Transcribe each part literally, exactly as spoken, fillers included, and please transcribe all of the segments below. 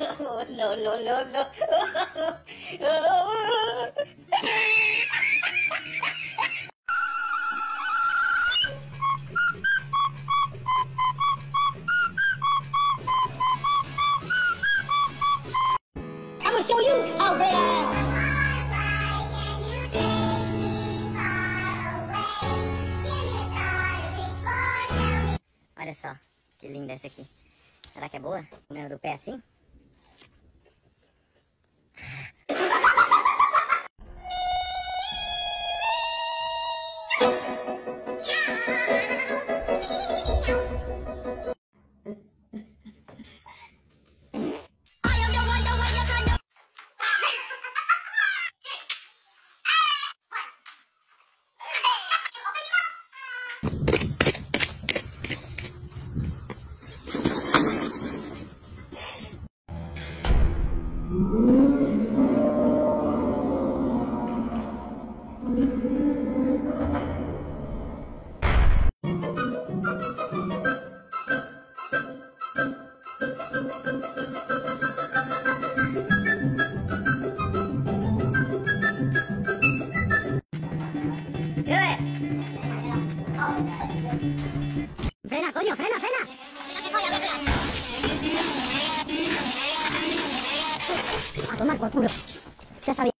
Oh, no, no, no, no. Oh. I will show you over there. Olha só, que linda essa aqui. Será que é boa? O meu do pé assim? Frena, coño, frena, frena. A tomar por culo. Ya sabía.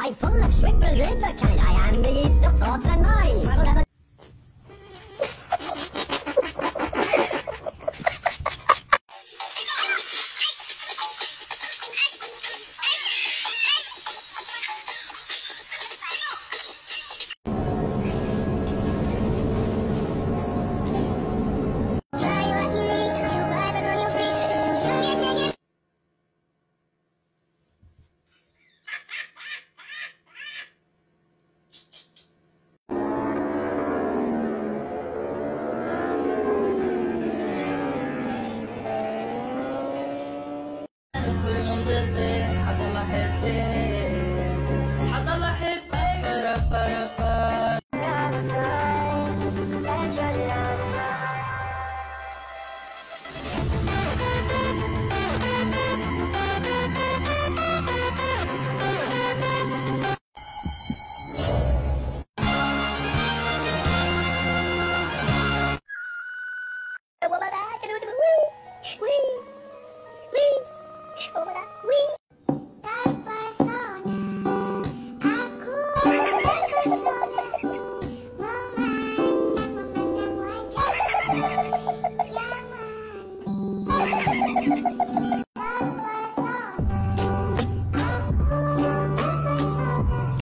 I'm full of shrimp and glitter kind. I am the yeast of thoughts and minds. para para para.